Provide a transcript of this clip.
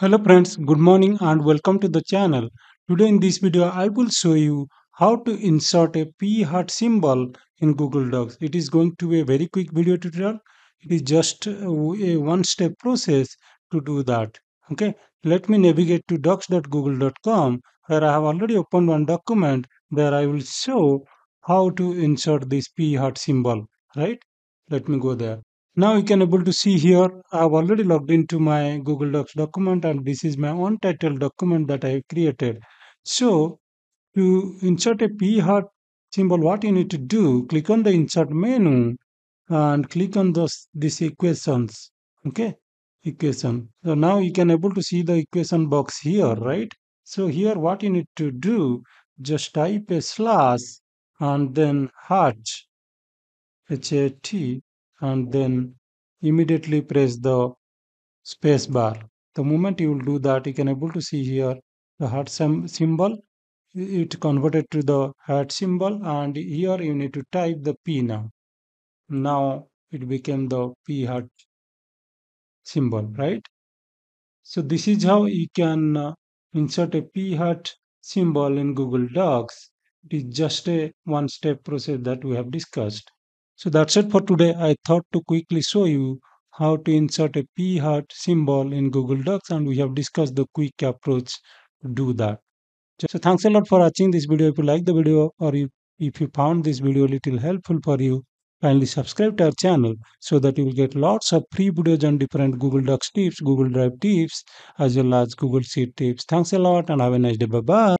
Hello friends, good morning and welcome to the channel. Today in this video, I will show you how to insert a pea heart symbol in Google Docs. It is going to be a very quick video tutorial. It is just a one-step process to do that. Okay, let me navigate to docs.google.com where I have already opened one document. There I will show how to insert this pea heart symbol, right? Let me go there. Now you can able to see here, I have already logged into my Google Docs document and this is my own title document that I have created. So to insert a pea heart symbol, what you need to do, click on the insert menu and click on these equations. Okay, equation. So now you can able to see the equation box here, right? So here what you need to do, just type a slash and then heart, H-A-T, and then immediately press the space bar. The moment you will do that, you can able to see here the heart symbol. It converted to the heart symbol and here you need to type the P now. Now it became the P heart symbol, right? So this is how you can insert a P heart symbol in Google Docs. It is just a one-step process that we have discussed. So that's it for today. I thought to quickly show you how to insert a pea heart symbol in Google Docs and we have discussed the quick approach to do that. So thanks a lot for watching this video. If you like the video or if you found this video a little helpful for you, kindly subscribe to our channel so that you will get lots of free videos on different Google Docs tips, Google Drive tips, as well as Google Sheet tips. Thanks a lot and have a nice day. Bye-bye.